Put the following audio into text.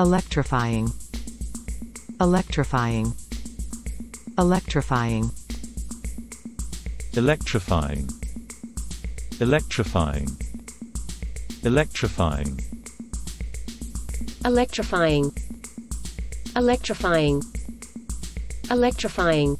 Electrifying. Electrifying. Electrifying. Electrifying. Electrifying. Electrifying. Electrifying. Electrifying. Electrifying.